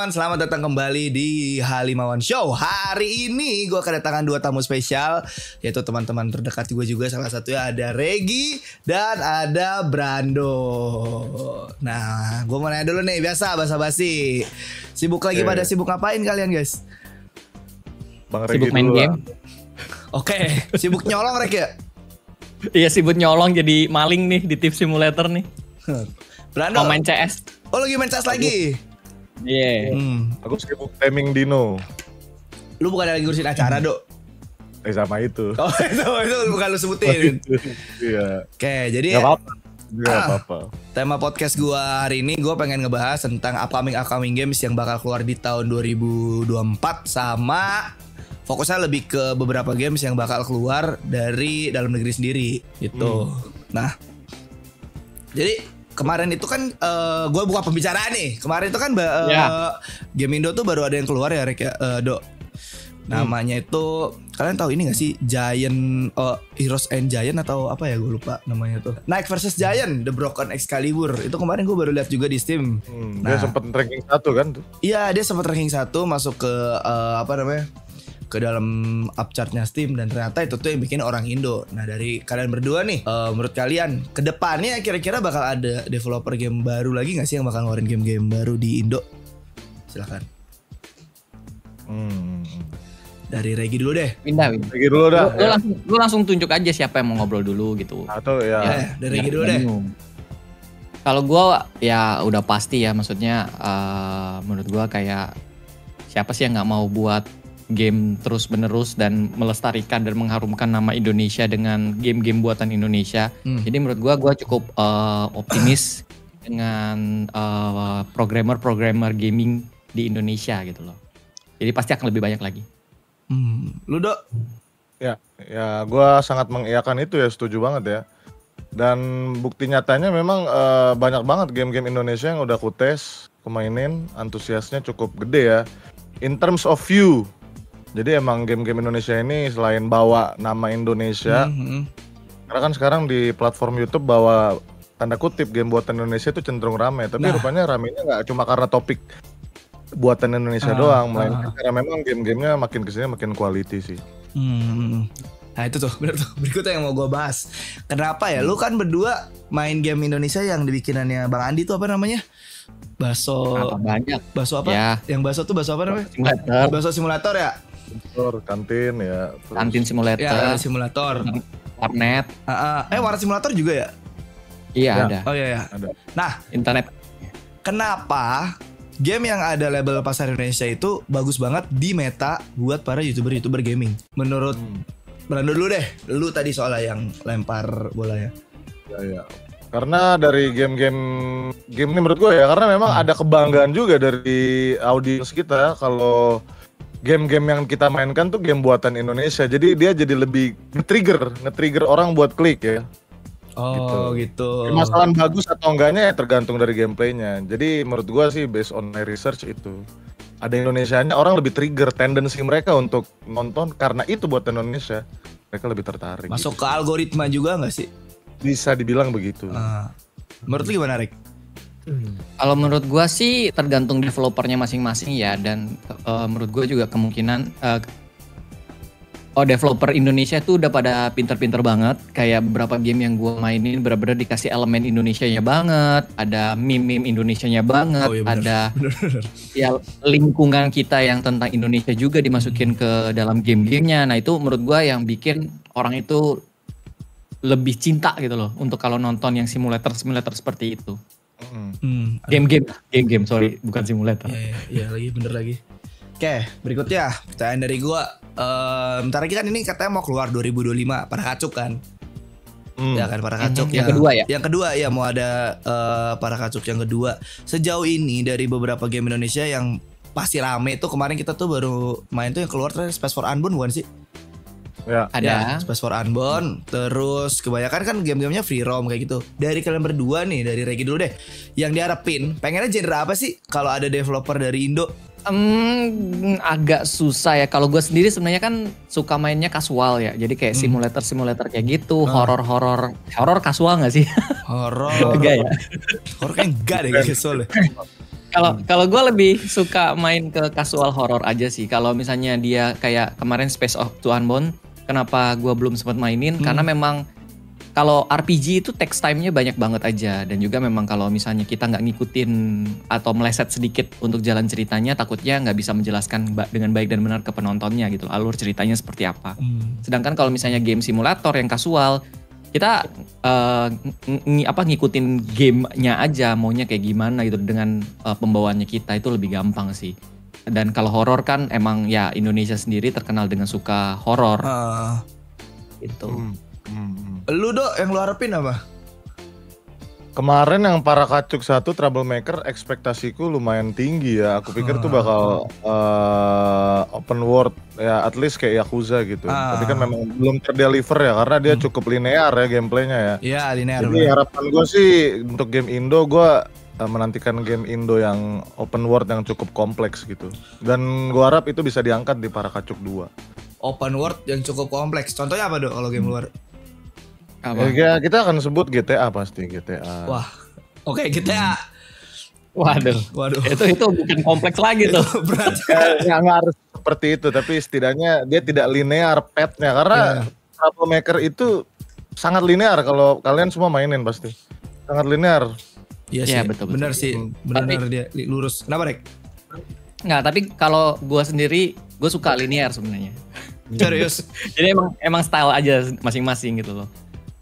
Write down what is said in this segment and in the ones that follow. teman-teman, selamat datang kembali di Halimawan Show. Hari ini gue kedatangan dua tamu spesial, yaitu teman-teman terdekat gue juga. Salah satunya ada Regi dan ada Brando. Nah, gue mau nanya dulu nih, biasa basa-basi. Sibuk lagi pada sibuk ngapain kalian, guys? Bang Regi sibuk main game. Oke, sibuk nyolong Regi ya? Iya, sibuk nyolong jadi maling nih di Thief Simulator nih. Brando, main CS. Oh, lagi main CS lagi? Iya. Yeah. Aku sibuk timing Dino. Lu bukan lagi ngurusin acara, Dok? Sama itu. Oh, itu bukan lu sebutin. Iya. Oke, jadi Gak apa-apa. Tema podcast gua hari ini, gua pengen ngebahas tentang upcoming games yang bakal keluar di tahun 2024, sama fokusnya lebih ke beberapa games yang bakal keluar dari dalam negeri sendiri gitu. Nah, jadi kemarin itu kan gue buka pembicaraan nih. Kemarin itu kan Game Indo tuh baru ada yang keluar ya, Rek, ya, Dok. Namanya itu, kalian tahu ini gak sih? Giant, Heroes and Giant atau apa ya, gue lupa namanya tuh. Knight vs Giant, The Broken Excalibur. Itu kemarin gue baru lihat juga di Steam. Dia sempat ranking 1 kan tuh? Iya, dia sempat ranking 1 masuk ke ke dalam upchartnya Steam, dan ternyata itu tuh yang bikin orang Indo. Nah, dari kalian berdua nih, menurut kalian kedepannya kira-kira bakal ada developer game baru lagi nggak sih yang bakal ngeluarin game-game baru di Indo? Silakan. Dari Regi dulu deh. Regi dulu dah. Lu langsung tunjuk aja siapa yang mau ngobrol dulu gitu. Atau ya dari Regi dulu deh. Kalau gue ya udah pasti ya, maksudnya menurut gue kayak siapa sih yang nggak mau buat game terus-menerus dan melestarikan dan mengharumkan nama Indonesia dengan game-game buatan Indonesia. Jadi menurut gue cukup optimis dengan programmer gaming di Indonesia gitu loh. Jadi pasti akan lebih banyak lagi. Lu, Dok? Ya, gue sangat mengiyakan itu ya, setuju banget ya. Dan bukti nyatanya memang banyak banget game-game Indonesia yang udah kutes, kemainin, antusiasnya cukup gede ya. In terms of view, jadi emang game-game Indonesia ini selain bawa nama Indonesia, karena kan sekarang di platform YouTube bawa tanda kutip game buatan Indonesia itu cenderung ramai. Tapi rupanya ramainya nggak cuma karena topik buatan Indonesia doang, melainkan karena memang game-gamenya makin kesini makin quality sih. Nah itu tuh, bener tuh, berikutnya yang mau gue bahas. Kenapa ya, lu kan berdua main game Indonesia yang dibikinannya Bang Andi tuh apa namanya? Baso apa? Ya. Yang baso tuh baso apa namanya? Simulator. Baso simulator ya? Kantin ya. Terus. Kantin simulator. Ya, simulator. Warnet. Warnet simulator juga ya? Iya ada. Oh iya. Ada. Nah, internet. Kenapa game yang ada label pasar Indonesia itu bagus banget di meta buat para youtuber gaming? Menurut Brando dulu deh. Lu tadi soalnya yang lempar bolanya. Iya. Karena dari game ini menurut gue ya, karena memang ada kebanggaan juga dari audiens kita kalau game-game yang kita mainkan tuh game buatan Indonesia. Jadi dia jadi lebih nge-trigger orang buat klik ya. Oh gitu. Permasalahan bagus atau enggaknya tergantung dari gameplaynya. Jadi menurut gua sih based on my research itu, ada Indonesianya, orang lebih trigger tendensi mereka untuk nonton karena itu buatan Indonesia. Mereka lebih tertarik. Masuk gitu. Ke algoritma juga enggak sih? Bisa dibilang begitu. Menurut lu gimana, Rick? Kalau menurut gue sih tergantung developernya masing-masing ya, dan menurut gue juga kemungkinan developer Indonesia tuh udah pada pinter-pinter banget. Kayak beberapa game yang gue mainin bener-bener dikasih elemen Indonesianya banget, ada meme Indonesianya banget, bener. Ya lingkungan kita yang tentang Indonesia juga dimasukin ke dalam game-gamenya. Nah itu menurut gue yang bikin orang itu lebih cinta gitu loh untuk kalau nonton yang simulator seperti itu. Game-game, sorry, bukan simulator. Iya, lagi bener lagi. Oke, berikutnya pertanyaan dari gua. Bentar lagi kan ini katanya mau keluar 2025, Para Kacuk kan? Ya kan, Para Kacuk yang kedua ya. Yang kedua ya, mau ada Para Kacuk yang kedua. Sejauh ini dari beberapa game Indonesia yang pasti rame tuh, kemarin kita tuh baru main tuh yang keluar Space for Unbound, bukan sih? Ya. Ada Space for Unbound, terus kebanyakan kan game-gamenya free roam kayak gitu. Dari kalian berdua nih, dari Regi dulu deh, yang diharapin, pengennya genre apa sih kalau ada developer dari Indo? Agak susah ya. Kalau gue sendiri sebenarnya kan suka mainnya kasual ya, jadi kayak simulator kayak gitu, horor kasual nggak sih? Horor enggak ya? Horor kayak enggak deh kasual. Kalau gue lebih suka main ke casual horror aja sih. Kalau misalnya dia kayak kemarin Space for Unbound, kenapa gue belum sempat mainin? Karena memang kalau RPG itu takes time-nya banyak banget aja, dan juga memang kalau misalnya kita nggak ngikutin atau meleset sedikit untuk jalan ceritanya, takutnya nggak bisa menjelaskan dengan baik dan benar ke penontonnya gitu, alur ceritanya seperti apa. Sedangkan kalau misalnya game simulator yang kasual, kita ngikutin gamenya aja, maunya kayak gimana gitu, dengan pembawaannya kita itu lebih gampang sih. Dan kalau horor kan emang ya Indonesia sendiri terkenal dengan suka horor. Gitu. Lu Dok, yang lu harapin apa? Kemarin yang Para Kacuk 1 Troublemaker, ekspektasiku lumayan tinggi ya. Aku pikir tuh bakal open world ya, at least kayak Yakuza gitu. Tapi kan memang belum terdeliver ya, karena dia cukup linear ya gameplaynya ya. Iya linear. Jadi harapan gue sih untuk game Indo, gue menantikan game Indo yang open world yang cukup kompleks gitu. Dan gue harap itu bisa diangkat di Para Kacuk 2. Open world yang cukup kompleks, contohnya apa Dok kalau game luar? Ya, kita akan sebut GTA pasti, GTA. Wah, oke GTA. Waduh. Itu bukan kompleks lagi tuh. Nggak harus seperti itu, tapi setidaknya dia tidak linear path-nya. Karena Troublemaker itu sangat linear, kalau kalian semua mainin pasti. Sangat linear. Iya sih, ya, betul. Benar sih, benar dia lurus. Kenapa Rek? Nggak, tapi kalau gue sendiri, gue suka linear sebenarnya. Serius? Jadi emang style aja masing-masing gitu loh.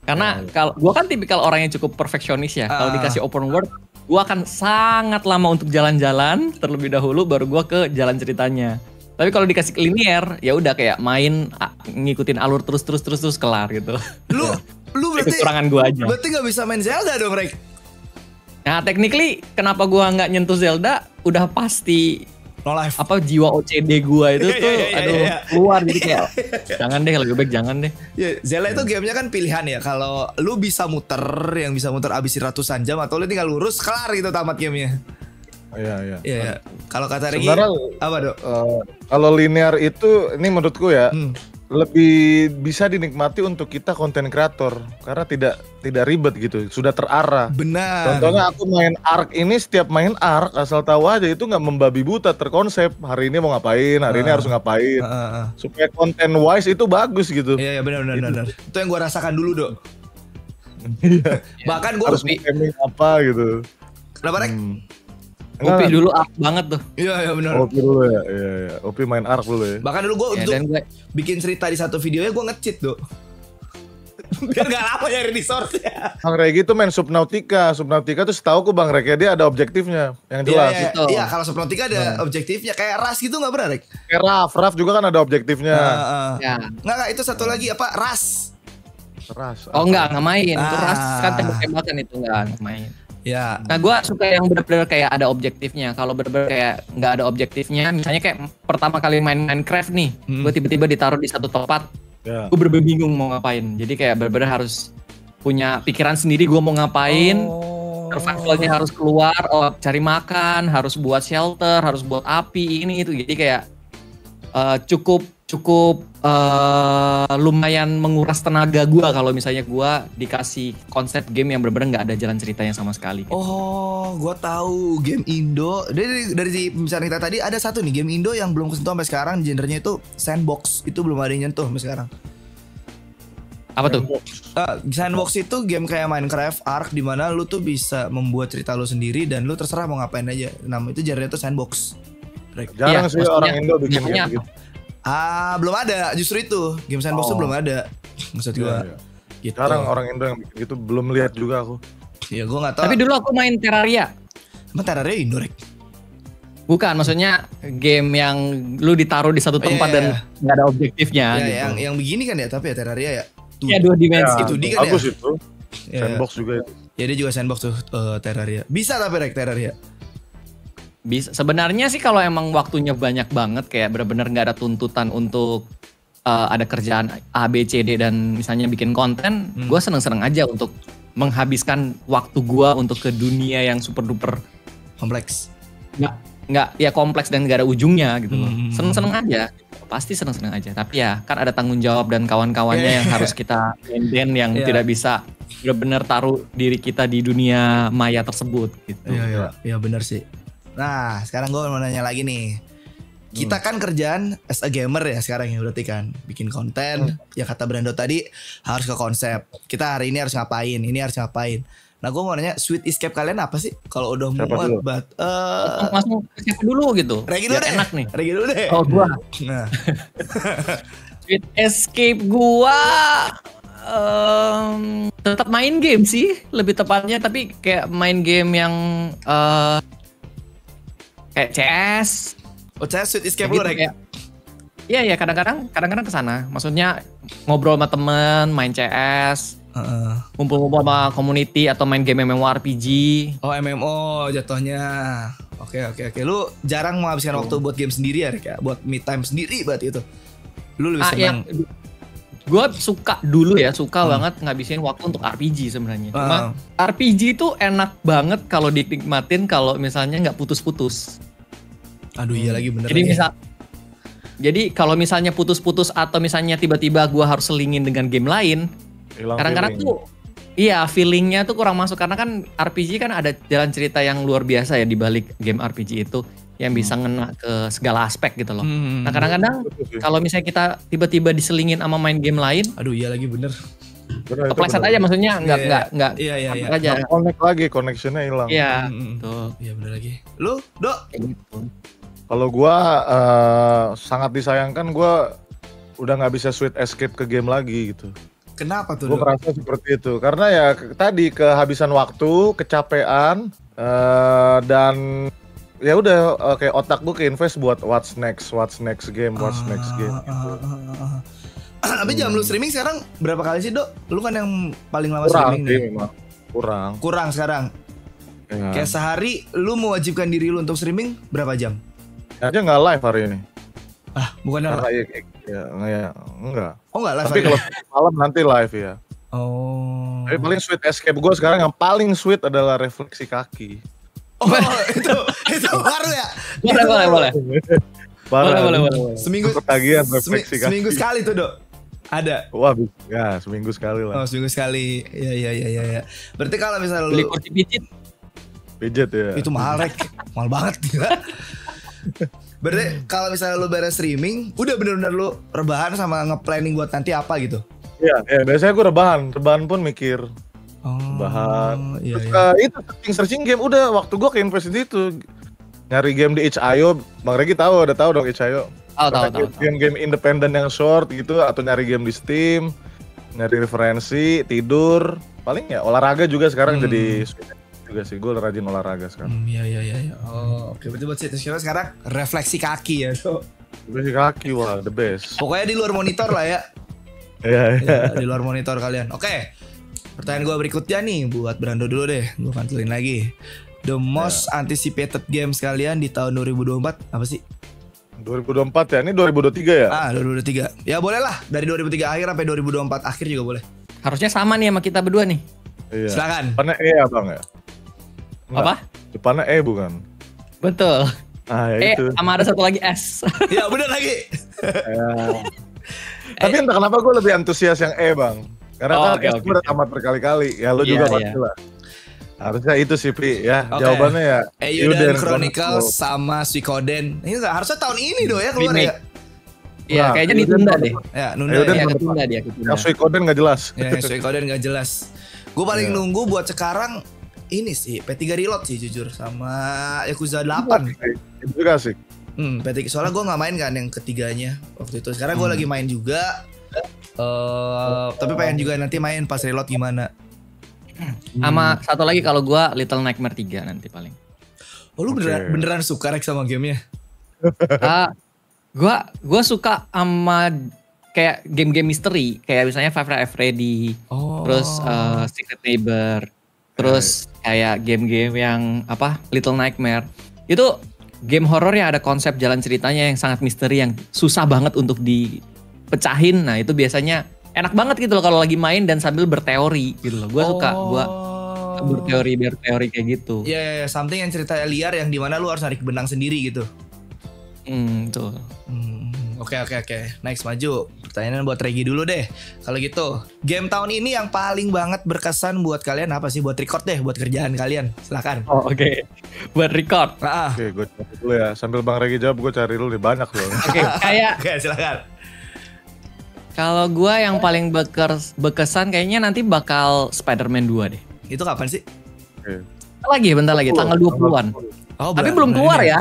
Karena kalau gue kan tipikal orang yang cukup perfeksionis ya. Kalau dikasih open world, gue akan sangat lama untuk jalan-jalan terlebih dahulu, baru gue ke jalan ceritanya. Tapi kalau dikasih linear, ya udah kayak main ngikutin alur terus kelar gitu. Lu berarti kekurangan gue aja. Berarti nggak bisa main Zelda dong, Rek? Nah, technically kenapa gue nggak nyentuh Zelda? Udah pasti. Apa jiwa OCD gua itu tuh keluar jadi kayak jangan deh, lebih baik jangan deh. Zelda itu gamenya kan pilihan ya, kalau lu bisa muter, yang bisa muter abis ratusan jam, atau lu tinggal lurus kelar gitu tamat gamenya. Iya. Kalau kata Regi apa Dok? Kalau linear itu ini menurutku ya lebih bisa dinikmati untuk kita konten kreator karena tidak ribet gitu, sudah terarah. Benar. Contohnya aku main ARK ini, setiap main ARK asal tahu aja itu nggak membabi buta, terkonsep. Hari ini mau ngapain, hari ini harus ngapain. Supaya konten wise itu bagus gitu. Iya benar. Itu yang gua rasakan dulu Dok. Bahkan gua harus gaming apa gitu. Kenapa Rek? Opi dulu ARK banget tuh. Iya benar. Opi dulu ya. Iya. Opi main ARK dulu ya. Bahkan dulu gue untuk bikin cerita di satu videonya gue nge-cheat Dok. Biar gak lama nyari di source-nya. Bang Regi tuh main Subnautica. Subnautica tuh setauku Bang Regi dia ada objektifnya yang jelas. Iya, kalau Subnautica ada objektifnya kayak Rust gitu enggak benar, Rek? Kayak Rust juga kan ada objektifnya. Ya. Enggak, itu satu lagi apa? Rust. Oh enggak main. Itu Rust kan tembak-tembakan itu enggak main. Ya. Nah gue suka yang bener-bener kayak ada objektifnya. Kalau bener-bener kayak nggak ada objektifnya, misalnya kayak pertama kali main Minecraft nih, gue tiba-tiba ditaruh di satu tempat, gue bener-bener bingung mau ngapain. Jadi kayak bener-bener harus punya pikiran sendiri gue mau ngapain. Survivalnya harus keluar, cari makan, harus buat shelter, harus buat api ini itu. Jadi kayak cukup lumayan menguras tenaga gua kalau misalnya gua dikasih konsep game yang bener-bener nggak ada jalan ceritanya sama sekali. Gitu. Oh, gua tahu game Indo. Dari pembicaraan kita tadi ada satu nih game Indo yang belum kesentuh sampai sekarang, gendernya itu sandbox. Itu belum ada yang nyentuh sampai sekarang. Apa tuh? Sandbox itu game kayak Minecraft, Ark, di mana lu tuh bisa membuat cerita lu sendiri dan lu terserah mau ngapain aja. Nama itu gendernya tuh sandbox. Jarang sih orang Indo bikin game gitu. Belum ada, justru itu game sandbox itu belum ada. Maksud gua. Gitu. Sekarang orang Indo yang bikin itu belum lihat juga aku. Iya, gua nggak tahu. Tapi dulu aku main Terraria. Emang Terraria Indo, Rek? Bukan, maksudnya game yang lu ditaruh di satu tempat dan nggak ada objektifnya. Iya, gitu. yang begini kan ya, tapi ya Terraria ya. Iya, dua dimensi itu kan ya. Bagus itu. Sandbox juga itu. Ya dia juga sandbox tuh Terraria. Bisa tapi Rek Terraria. Bisa. Sebenarnya sih kalau emang waktunya banyak banget, kayak bener-bener nggak ada tuntutan untuk ada kerjaan A, B, C, D dan misalnya bikin konten, gue seneng-seneng aja untuk menghabiskan waktu gue untuk ke dunia yang super duper kompleks. Nggak, kompleks dan nggak ada ujungnya gitu loh. Seneng-seneng aja, pasti seneng-seneng aja. Tapi ya kan ada tanggung jawab dan kawan-kawannya yang harus kita maintain, yang tidak bisa bener-bener taruh diri kita di dunia maya tersebut gitu. Iya bener sih. Nah sekarang gue mau nanya lagi nih. Kita kan kerjaan as a gamer ya sekarang ya berarti kan. Bikin konten, ya kata Brando tadi harus ke konsep. Kita hari ini harus ngapain, ini harus ngapain. Nah gue mau nanya, sweet escape kalian apa sih? Kalau udah muat buat langsung escape dulu gitu. Regi dulu deh. Enak nih. Regi dulu deh. Oh gue. Nah. Sweet escape gue tetap main game sih. Lebih tepatnya tapi kayak main game yang kayak CS. Oh, saya sweet escape lu, Rek? Iya, ya kadang-kadang kesana. Maksudnya ngobrol sama temen, main CS, ngumpul-ngumpul sama community atau main game MMORPG. Oh, MMO jatuhnya. Oke. Lu jarang menghabiskan waktu buat game sendiri ya, Rek? Ya? Buat me time sendiri berarti itu. Lu lebih senang. Ya. Gue suka dulu ya, suka banget ngabisin waktu untuk RPG sebenarnya. Cuma RPG itu enak banget kalau dinikmatin kalau misalnya nggak putus-putus. Aduh iya lagi bener. Jadi misal, jadi kalau misalnya putus-putus atau misalnya tiba-tiba gue harus selingin dengan game lain, kadang-kadang tuh, iya feelingnya tuh kurang masuk karena kan RPG kan ada jalan cerita yang luar biasa ya di balik game RPG itu yang bisa ngena ke segala aspek gitu loh. Nah kadang-kadang kalau misalnya kita tiba-tiba diselingin sama main game lain, aduh iya lagi bener. Kepleset aja maksudnya nggak aja. Connect lagi, connectionnya hilang. Iya, tuh, iya bener lagi. Lu, Dok? Kalau gue sangat disayangkan gue udah nggak bisa sweet escape ke game lagi gitu. Kenapa tuh? Gue merasa seperti itu karena ya tadi kehabisan waktu, kecapean dan ya udah kayak otak gue keinvest buat what's next game. Tapi jam lu streaming sekarang berapa kali sih, Dok? Lu kan yang paling lama kurang, streaming. Kurang sekarang. Ya. Kayak sehari lu mewajibkan diri lu untuk streaming berapa jam? Aja nggak live hari ini. Ah, bukan live. Ya, enggak. Oh, enggak live. Tapi kalau malam nanti live ya. Oh. Tapi paling sweet escape gue sekarang yang paling sweet adalah refleksi kaki. Oh, itu baru ya. Boleh. Seminggu ketagihan refleksi kaki. Seminggu sekali tuh, Dok. Ada. Wah, ya seminggu sekali lah. Oh, seminggu sekali. Iya. Berarti kalau misalnya beli kursi pijit. Pijit ya. Itu mahal, Rek. Mahal banget gila. Berarti kalau misalnya lu beres streaming, udah bener-bener lu rebahan sama nge-planning buat nanti apa gitu? Iya, biasanya gue rebahan pun mikir. Rebahan. Iya, terus itu searching game, udah waktu gue ke invest di itu. Nyari game di itch.io, Bang Regi udah tahu dong itch.io. Tahu. Game-game independen yang short gitu atau nyari game di Steam, nyari referensi, tidur, paling ya olahraga juga sekarang jadi juga sih, gue rajin olahraga sekarang. Iya. Oh, oke. Berarti buat sekarang refleksi kaki ya, Dok. Refleksi kaki, wah the best. Pokoknya di luar monitor lah ya. Iya. Di luar monitor kalian. Oke. Pertanyaan gue berikutnya nih buat Brando dulu deh. Gue pantulin lagi. The most anticipated games kalian di tahun 2024 apa sih? 2024 ya? Ini 2023 ya? Ah, 2023. Ya boleh lah. Dari 2003 akhir sampai 2024 akhir juga boleh. Harusnya sama nih sama kita berdua nih. Iya. Silakan. Depannya E ya, Bang ya? Enggak. Apa? Depannya E bukan? Betul. Ah, ya itu. Sama ada satu lagi S. Ya bener lagi. Tapi entah kenapa gue lebih antusias yang E, Bang. Karena kan udah tamat berkali-kali. Ya lu juga pasti lah. Harusnya itu sih, Pi. Ya jawabannya ya. Euden Chronicles sama Suikoden. Ini harusnya tahun ini dong ya keluar ya. Iya kayaknya ditunda deh. Ya nunda dia. Suikoden nggak jelas. Ya Suikoden nggak jelas. Gue paling nunggu buat sekarang. Ini sih P3 Reload sih jujur sama Yakuza 8. Itu juga sih. P3 soalnya gue nggak main kan yang ketiganya waktu itu. Sekarang gue lagi main juga. Tapi pengen juga nanti main pas reload gimana. Sama satu lagi kalau gue Little Nightmare 3 nanti paling. Oh lu beneran suka, Rek, sama gamenya? Gue suka sama kayak game-game misteri kayak misalnya Five Nights at Freddy, terus Secret Neighbor. Terus kayak game-game yang apa Little Nightmare itu game horor yang ada konsep jalan ceritanya yang sangat misteri yang susah banget untuk dipecahin. Nah itu biasanya enak banget gitu loh kalau lagi main dan sambil berteori gitu loh. Gue suka gue berteori kayak gitu. Ya, something yang cerita liar yang dimana lu harus narik benang sendiri gitu. Tuh. Oke. Next maju. Pertanyaan buat Regi dulu deh. Kalau gitu, game tahun ini yang paling banget berkesan buat kalian apa sih? Buat record deh, buat kerjaan kalian. Silakan. Oh, oke. buat record. Oke, gue cari dulu ya. Sambil Bang Regi jawab, gue cari dulu, banyak loh. Oke, kayak silakan. Kalau gue yang paling berkesan kayaknya nanti bakal Spider-Man 2 deh. Itu kapan sih? Lagi, bentar lagi, tanggal 20-an. Oh, tapi belum keluar ya.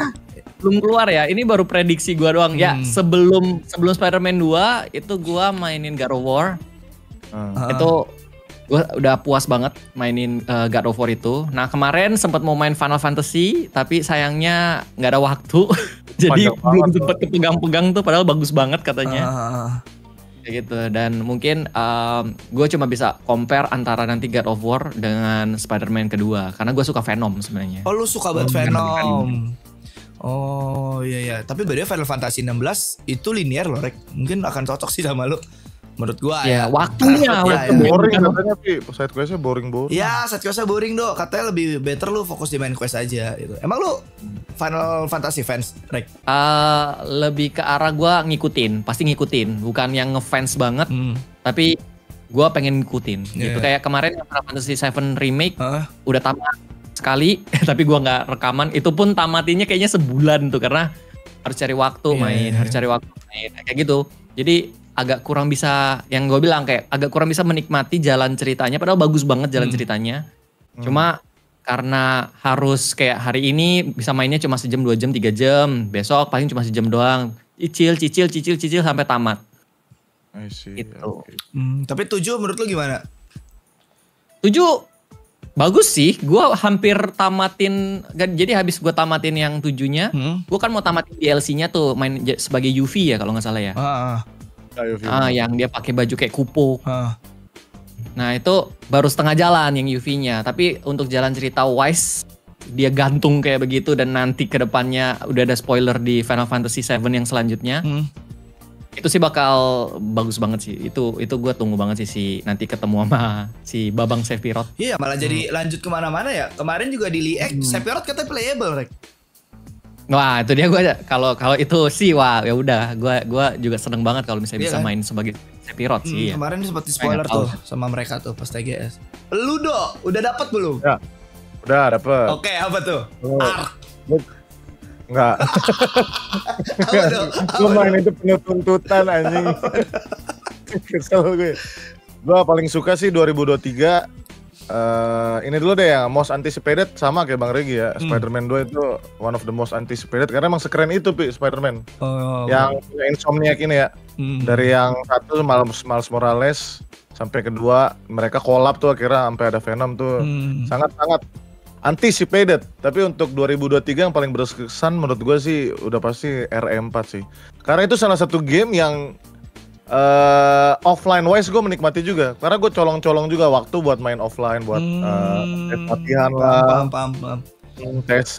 Belum keluar ya, ini baru prediksi gue doang. Ya, sebelum Spider-Man 2 itu gue mainin God of War. Itu gue udah puas banget mainin God of War itu. Nah kemarin sempat mau main Final Fantasy, tapi sayangnya nggak ada waktu. Jadi belum sempet kepegang-pegang tuh, padahal bagus banget katanya. Gitu, dan mungkin gue cuma bisa compare antara nanti God of War dengan Spider-Man kedua karena gue suka Venom sebenarnya. Oh, lu suka banget Venom. Oh iya ya, tapi bedanya Final Fantasy 16 itu linear loh, Rek. Mungkin akan cocok sih sama lu. Menurut gua ya. Waktunya boring katanya, Pi. Side quest-nya boring. Ya, side quest-nya boring, Dok. Katanya lebih better lu fokus di main quest aja gitu. Emang lu Final Fantasy fans, Rek? Lebih ke arah gua ngikutin, pasti ngikutin, bukan yang ngefans banget. Tapi gua pengen ngikutin gitu. Kayak kemarin Final Fantasy 7 remake udah tamat sekali, tapi gua nggak rekaman. Itu pun tamatinya kayaknya sebulan tuh karena harus cari waktu main, harus cari waktu main kayak gitu. Jadi agak kurang bisa, yang gue bilang kayak agak kurang bisa menikmati jalan ceritanya. Padahal bagus banget jalan ceritanya. Cuma karena harus kayak hari ini bisa mainnya cuma sejam, 2 jam, 3 jam. Besok paling cuma sejam doang. Cicil sampai tamat. I see. Gitu. Tapi 7 menurut lo gimana? 7 bagus sih, gue hampir tamatin. Jadi habis gue tamatin yang 7-nya, gue kan mau tamatin DLC-nya tuh, main sebagai Yuffie ya kalau nggak salah ya. Yang dia pakai baju kayak kupu. Nah itu baru setengah jalan yang Yuffie-nya. Tapi untuk jalan cerita Wise, dia gantung kayak begitu. Dan nanti kedepannya udah ada spoiler di Final Fantasy 7 yang selanjutnya. Itu sih bakal bagus banget sih. Itu gue tunggu banget sih si nanti ketemu sama si Babang Sephiroth. Iya, malah jadi lanjut kemana-mana ya. Kemarin juga di Liek Sephiroth katanya playable, Rek. Wah, itu dia gue kalau itu sih wah ya udah gue juga seneng banget kalau misalnya bisa main sebagai Sephiroth sih. Kemarin seperti spoiler tuh sama mereka tuh pas TGS. Lu Dok, udah dapat belum? Ya, udah dapat. Oke, apa tuh? ARK. Enggak. Gue main itu penuh tuntutan anjing. Kesel gue. Gue paling suka sih 2023. Ini dulu deh yang most anticipated, sama kayak Bang Regi ya. Spider-Man 2 itu one of the most anticipated karena emang sekeren itu, Pi, Spider-Man. Yang Insomniac ini ya. Dari yang satu Miles Morales sampai kedua mereka collab tuh akhirnya sampai ada Venom tuh. Sangat-sangat anticipated. Tapi untuk 2023 yang paling berkesan menurut gue sih udah pasti RM4 sih. Karena itu salah satu game yang offline wise gue menikmati juga. Karena gue colong-colong juga waktu buat main offline, buat latihan lah, tes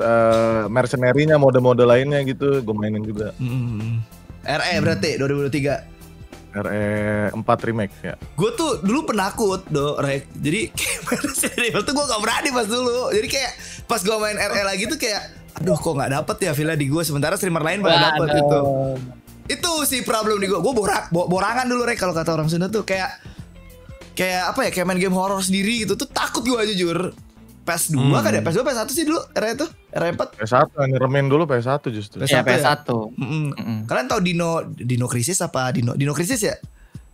mercenary-nya, mode-mode lainnya gitu, gue mainin juga. RE berarti 2023. RE4 remake ya. Gue tuh dulu penakut Rek. Jadi serius tuh gue gak berani pas dulu. Jadi kayak pas gue main RE lagi tuh kayak aduh kok gak dapet ya villa di gue. Sementara streamer lain pada dapet gitu. Itu sih problem di gue. Gue borangan dulu Rek kalau kata orang Sunda tuh. Kayak apa ya, kayak main game horror sendiri gitu. Tuh takut gue jujur. PS2 kan ya? PS2, PS1 sih dulu RE tuh? RE4? PS1, nyeremin dulu PS1 justru. Iya PS1. Kalian tau Dino Crisis apa? Dino Crisis ya?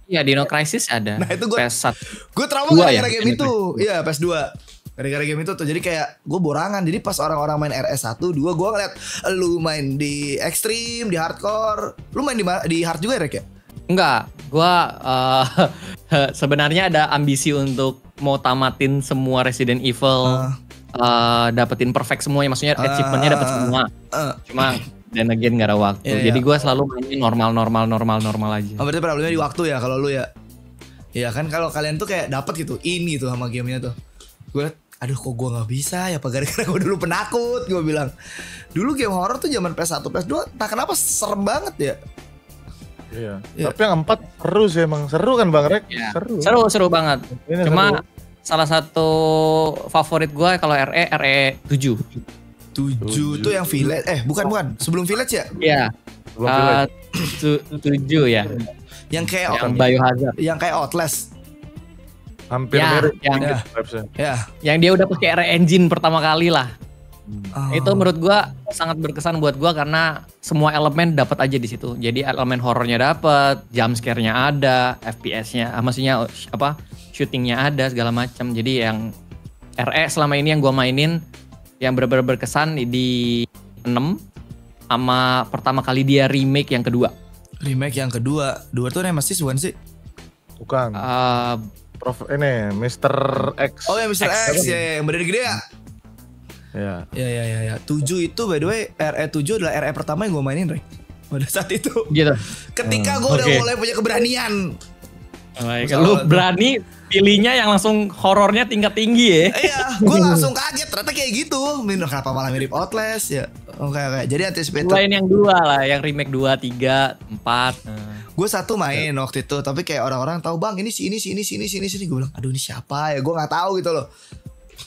Iya Dino Crisis ada. Nah itu gue PS1. Gue trauma gara-gara game itu. Iya PS2. Gara-gara game itu tuh jadi kayak gue borangan. Jadi pas orang-orang main RE1, 2 gue ngeliat lu main di extreme, di hardcore. Lu main di hard juga Rek ya? Enggak, gue sebenarnya ada ambisi untuk mau tamatin semua Resident Evil, dapetin perfect semua ya, maksudnya achievementnya dapet semua. Cuma dan again gak ada waktu. Jadi gue selalu mainin normal aja. Berarti problemnya di waktu ya kalau lu ya. Ya kan kalau kalian tuh kayak dapet gitu ini tuh sama gamenya tuh. Gue aduh kok gue nggak bisa ya, apa gara-gara gue dulu penakut. Gue bilang dulu game horror tuh zaman PS1 PS2 tak kenapa serem banget ya. Iya. Ya. Tapi yang 4 seru sih emang. Seru kan Bang Rek? Ya. Seru banget. Ini cuma seru. Salah satu favorit gue kalau RE 7. 7 tuh yang Village. Bukan. Sebelum Village ya? Iya. 7 ya. Yang kayak Biohazard. Yang kayak Outlast. Hampir mirip. Yang dia udah pakai RE engine pertama kali lah. Itu menurut gua sangat berkesan buat gua karena semua elemen dapat aja di situ. Jadi elemen horornya dapat, jump scare-nya ada, FPS-nya, maksudnya apa? Shooting-nya ada segala macam. Jadi yang RE selama ini yang gua mainin yang benar-benar berkesan di 6 sama pertama kali dia remake yang kedua. Dua tuh Nemesis bukan sih? Bukan. Prof ini Mr. X. Oh ya Mr. X ya yang bener gede ya. Ya. 7 itu by the way RE7 adalah RE pertama yang gue mainin Rey pada saat itu. Gitu. Ketika gue udah mulai punya keberanian. Lu berani pilihnya yang langsung horornya tingkat tinggi ya. Iya, gue langsung kaget ternyata kayak gitu. Kenapa malah mirip Outlast ya. Oke. Jadi anticipator. Lain yang dua lah, yang remake 2, 3, 4. Gue satu main waktu itu, tapi kayak orang-orang tahu bang ini sini. Gue bilang aduh ini siapa ya, gue nggak tahu gitu loh.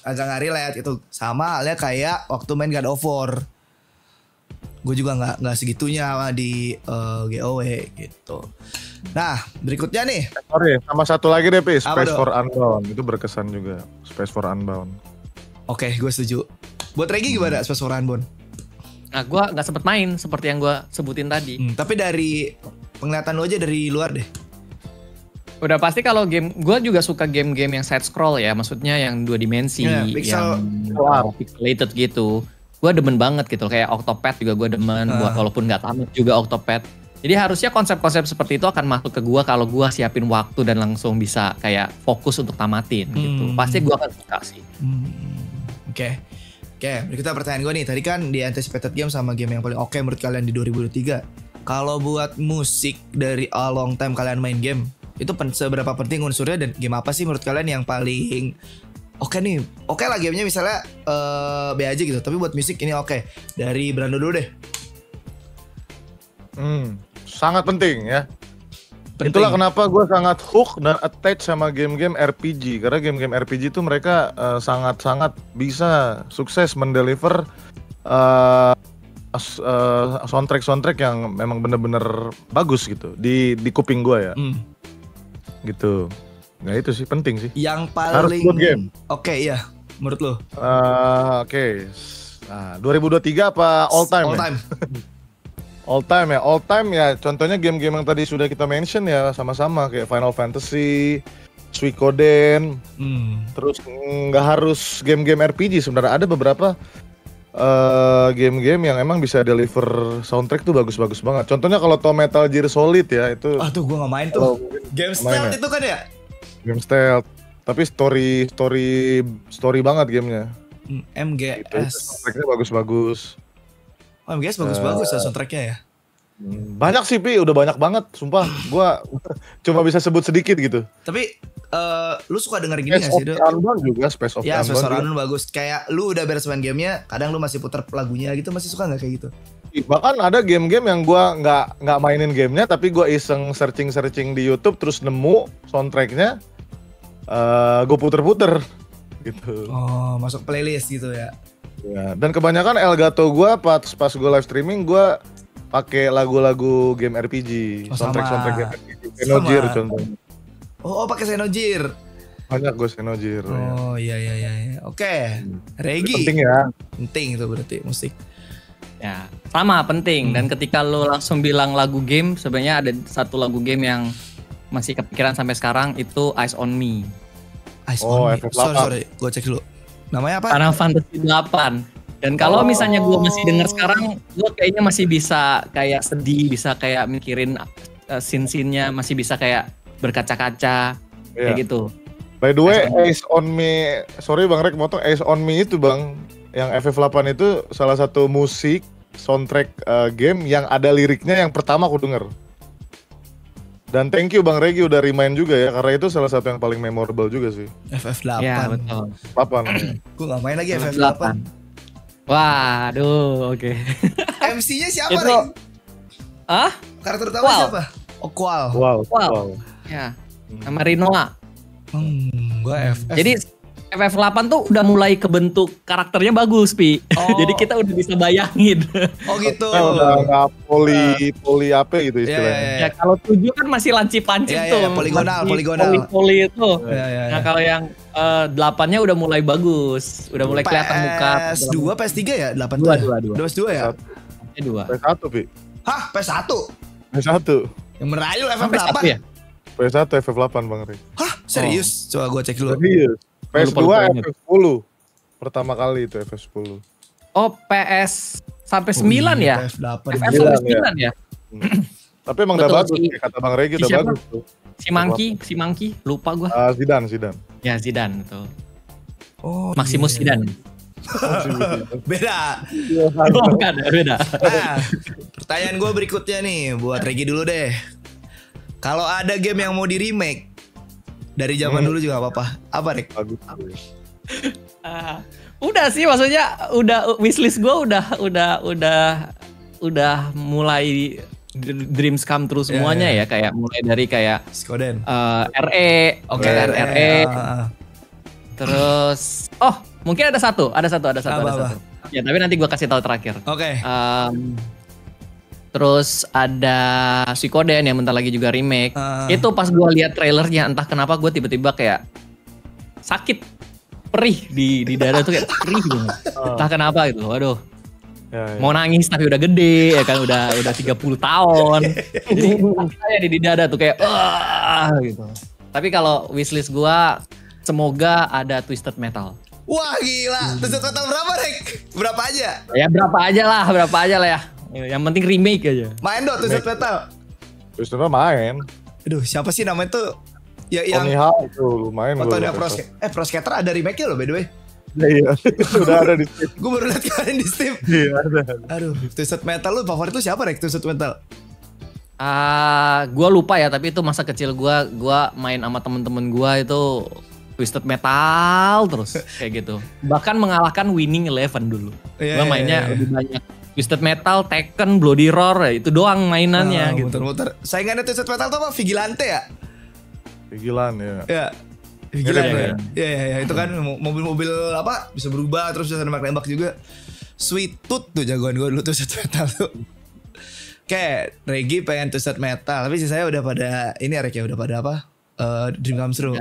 Agak nggak relate itu sama halnya kayak waktu main God of War, gue juga nggak segitunya di GOW gitu. Nah berikutnya nih, sorry sama satu lagi deh Pi, Space for Unbound itu berkesan juga. Space for Unbound. Oke, gue setuju. Buat Regi gimana Space for Unbound? Nah gue nggak sempet main seperti yang gue sebutin tadi. Tapi dari penglihatan lo aja dari luar deh. Udah pasti kalau game, gue juga suka game-game yang side scroll ya, maksudnya yang 2 dimensi, yang pixelated gitu. Gue demen banget gitu, kayak Octopath juga gue demen, walaupun gak tamat juga Octopath. Jadi harusnya konsep-konsep seperti itu akan masuk ke gue kalau gue siapin waktu dan langsung bisa kayak fokus untuk tamatin gitu. Pasti gue akan suka sih. Oke, berikutnya pertanyaan gue nih, tadi kan di anticipated game sama game yang paling oke menurut kalian di 2023. Kalau buat musik dari a long time kalian main game, itu seberapa penting unsurnya dan game apa sih menurut kalian yang paling oke lah gamenya misalnya B aja gitu, tapi buat musik ini oke. Dari Brando dulu deh. Sangat penting ya. Itulah kenapa gue sangat hook dan attach sama game-game RPG, karena game-game RPG itu mereka sangat-sangat bisa sukses mendeliver soundtrack-soundtrack yang memang bener-bener bagus gitu di kuping gue ya. Gitu. Nah itu sih penting sih. Yang paling Oke, menurut lo? Nah, 2023 apa all time? All time. all time ya. Contohnya game-game yang tadi sudah kita mention ya sama-sama kayak Final Fantasy, Suikoden. Terus nggak harus game-game RPG sebenarnya, ada beberapa game-game yang emang bisa deliver soundtrack tuh bagus-bagus banget. Contohnya kalau Metal Gear Solid ya itu. Aduh gua nggak main tuh. Game stealth itu kan ya? Game stealth. Tapi story banget gamenya. MGS. Itu soundtracknya bagus-bagus. Oh, MGS bagus-bagus ya soundtracknya ya. Banyak sih Pi, udah banyak banget. Sumpah, gua cuma bisa sebut sedikit gitu. Tapi lu suka denger gini gak sih? Space of Unbound juga, Space of Unbound. Ya, Space of Unbound bagus. Kayak lu udah beres main gamenya, kadang lu masih puter lagunya gitu, masih suka gak kayak gitu? Bahkan ada game-game yang gue nggak mainin gamenya, tapi gue iseng searching di YouTube, terus nemu soundtracknya, gue puter gitu. Oh, masuk playlist gitu ya? Ya. Dan kebanyakan Elgato gue pas gue live streaming gue pakai lagu-lagu game RPG, soundtrack game RPG, Xenogears contohnya. Oh, pakai Xenogears. Banyak gue Xenogears. Oh ya. Iya. Oke. Regi. Penting ya. Penting itu berarti musik. Ya, sama penting. Dan ketika lo langsung bilang lagu game, sebenarnya ada satu lagu game yang masih kepikiran sampai sekarang itu Eyes on Me. Sorry, gue cek dulu. Namanya apa? Final Fantasy 8. Dan kalau misalnya gue masih denger sekarang, gue kayaknya masih bisa kayak sedih, bisa kayak mikirin scene-nya, masih bisa kayak berkaca-kaca kayak gitu. By the way, Eyes on Me, sorry Bang Rek motong, Eyes on Me itu Bang, yang FF8 itu salah satu musik soundtrack game yang ada liriknya yang pertama aku denger. Dan thank you Bang Regi udah remind juga ya, karena itu salah satu yang paling memorable juga sih. FF8. Ya betul. Gue gak main lagi FF8. Waduh, oke. MC-nya siapa nih? Karakter utama siapa? Qual. Ya, sama Rinoa. Jadi FF8 tuh udah mulai kebentuk karakternya bagus, Pi. Oh. Jadi kita udah bisa bayangin. Oh gitu. Nah, udah poli apa gitu istilahnya. Yeah. Ya kalau 7 kan masih lancip-lancip tuh. Yeah, poligonal. Poli itu. Yeah. Nah, kalau yang 8-nya udah mulai bagus. Udah mulai kelihatan muka. PS2, PS3 ya? 8 tuh. 2 ya? PS1, Pi. Hah? PS1? Yang merayu FF8 ya? PS1 FF8 Bang Ri. Hah? Serius? Coba gue cek dulu. Serius. PS2 FF10. Pertama kali itu FF10. Oh, PS sampai 9 ya? FF sampai 9 ya? Tapi emang udah bagus sih, kata Bang Regi udah bagus tuh. Si Mangki, lupa gue. Zidane. Ya, Zidane itu. Oh, Maximus Zidane. Beda. Beda. Pertanyaan gue berikutnya nih buat Regi dulu deh. Kalau ada game yang mau di remake dari zaman dulu juga apa-apa. Apa, Rek? Udah sih, maksudnya udah wishlist gue udah mulai dreams come true semuanya ya, kayak mulai dari kayak Suikoden, RE. Terus mungkin ada satu. Ya, tapi nanti gue kasih tahu terakhir. Oke. Terus ada Suikoden yang bentar lagi juga remake. Itu pas gue lihat trailernya, entah kenapa gue tiba-tiba kayak sakit, perih di dada tuh kayak perih banget. Entah kenapa gitu, waduh. Ya. Mau nangis tapi udah gede ya kan, udah 30 tahun. Jadi kayak di dada tuh kayak gitu. Tapi kalau wishlist gue, semoga ada Twisted Metal. Wah gila, Twisted Metal berapa, Rek? Berapa aja? Ya berapa aja lah ya. Yang penting remake aja. Main dong Twisted Metal. Twisted Metal main. Aduh, siapa sih namanya tuh? Ya yang itu main loh. Pro Skater ada remake-nya loh by the way. Iya, sudah ada di Steam. Gue baru lihat kemarin di Steam. Iya, ada. Aduh, Twisted Metal lu favorit lu siapa, Rek? Twisted Metal. Gue lupa ya, tapi itu masa kecil gue main sama temen-temen gue itu Twisted Metal terus kayak gitu. Bahkan mengalahkan Winning Eleven dulu. Gue mainnya lebih banyak Twisted Metal, Tekken, Bloody Roar, itu doang mainannya gitu. Muter-muter. Saingannya Twisted Metal tuh apa? Vigilante ya? Vigilan ya. Ya. Vigilan ya. Ya, itu kan mobil-mobil apa bisa berubah, terus bisa nembak-nembak juga. Sweet Tooth tuh jagoan gue dulu Twisted Metal tuh. Kayak Regi pengen Twisted Metal, tapi saya udah pada ini Rek ya, udah pada apa? Dream Come True.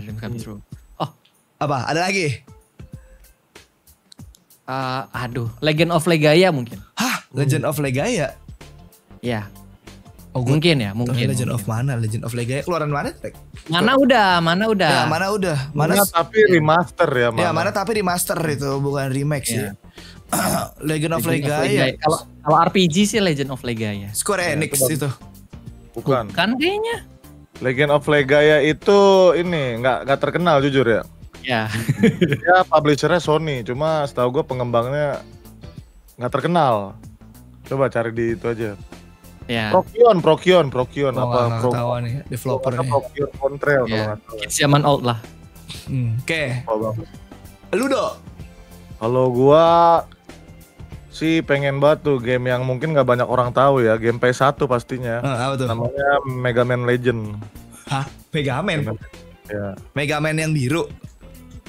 Dream Come True. Oh, apa? Ada lagi? Legend of Legaia mungkin. Hah? Legend of Legaia? Ya. Oh, mungkin. Legend of Legaia keluaran mana, Rek? Mana udah. Ya, mana tapi remaster ya, mana. Ya, remaster itu bukan remake sih. Ya. Legend of Legaia. Kalau RPG sih Legend of Legaia. Square Enix itu. Bukan. Kan kayaknya. Legend of Legaia itu ini enggak terkenal jujur ya. Ya. Ya, publishernya Sony, cuma setahu gue pengembangnya nggak terkenal. Coba cari di itu aja. Ya. Procyon apa? Tahu nih, developernya. Procyon Contrail kalau nggak tahu. Kids zaman old lah. Oke. Lu dong. Kalau gue sih pengen banget tuh game yang mungkin nggak banyak orang tahu ya, game PS1 pastinya. Namanya Mega Man Legend. Hah? Mega Man? Ya. Mega Man yang biru.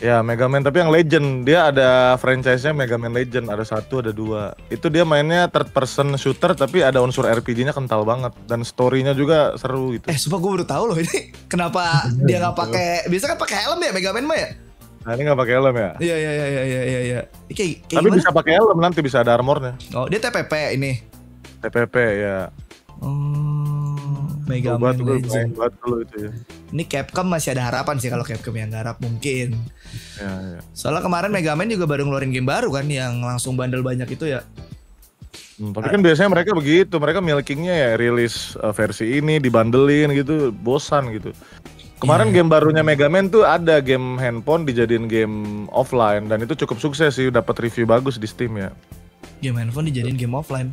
Ya, Mega Man tapi yang Legend. Dia ada franchise-nya Mega Man Legend, ada 1, ada 2. Itu dia mainnya third person shooter tapi ada unsur RPG-nya kental banget dan story-nya juga seru gitu. Sumpah gue baru tahu loh ini. Kenapa dia enggak pakai? Biasa kan pakai helm ya Mega Man mah ya? Nah, ini enggak pakai helm ya? Iya. Tapi gimana? Bisa pakai helm nanti, bisa ada armornya. Oh, dia TPP ini. TPP ya. Mega Man Legend. Itu ya. Ini Capcom masih ada harapan sih, kalau Capcom yang garap mungkin. Ya. Soalnya kemarin Mega Man juga baru ngeluarin game baru kan, yang langsung bandel banyak itu ya. Tapi kan biasanya mereka begitu, mereka milkingnya ya rilis versi ini dibandelin gitu, bosan gitu. Kemarin game barunya Mega Man tuh ada game handphone dijadiin game offline dan itu cukup sukses sih, dapat review bagus di Steam ya. Game handphone dijadiin game offline.